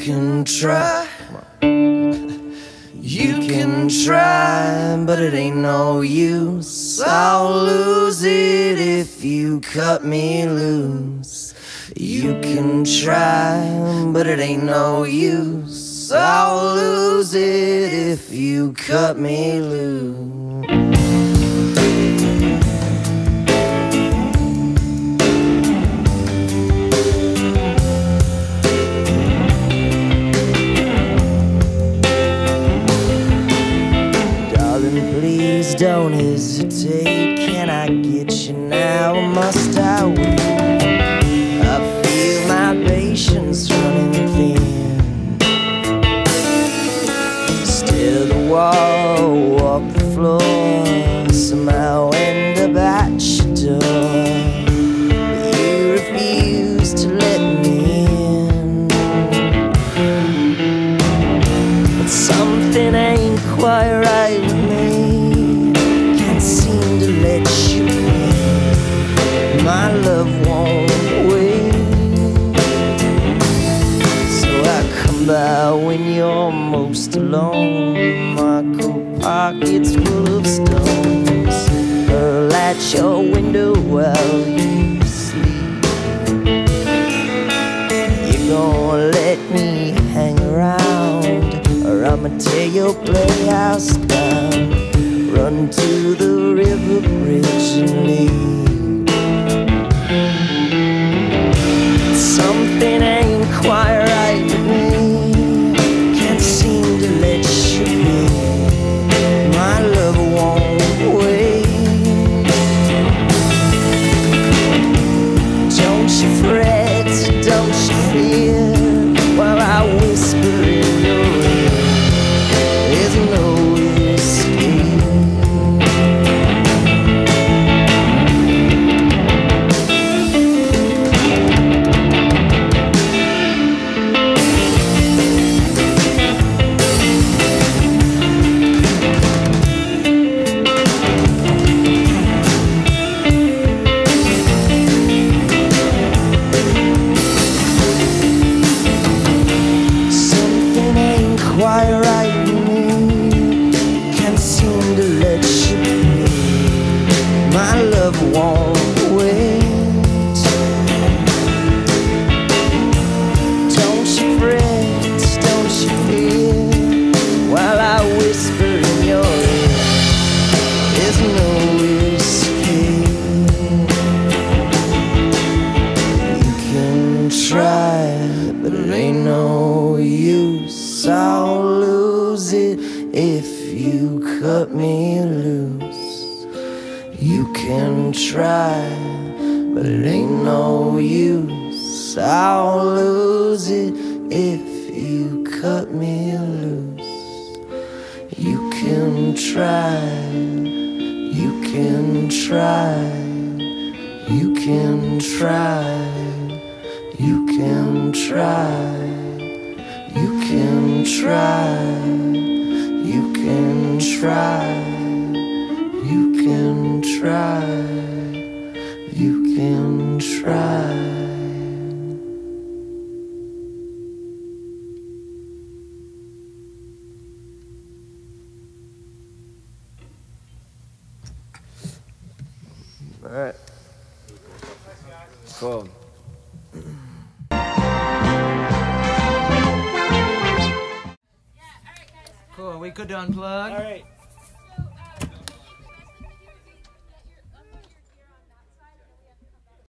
can try, you can try, but it ain't no use. I'll lose it if you cut me loose. You can try, but it ain't no use. I'll lose it if you cut me loose. Please don't hesitate. Can I get you now, or must I wait? I feel my patience running thin. Steer the wall, walk the floor, somehow end up at your door. You refuse to let me in, but something ain't quite right with me. My love won't wait, so I come by when you're most alone. My coat pockets full of stones, hurl at your window while you sleep. You gon' let me hang around, or I'ma tear your playhouse down. Run to the river bridge and leave. Something ain't quite right with me. Can't seem to let you in. My love won't wait. Don't you fret, don't you fear, while I whisper in your ear. There's no Cool, we could unplug. All right.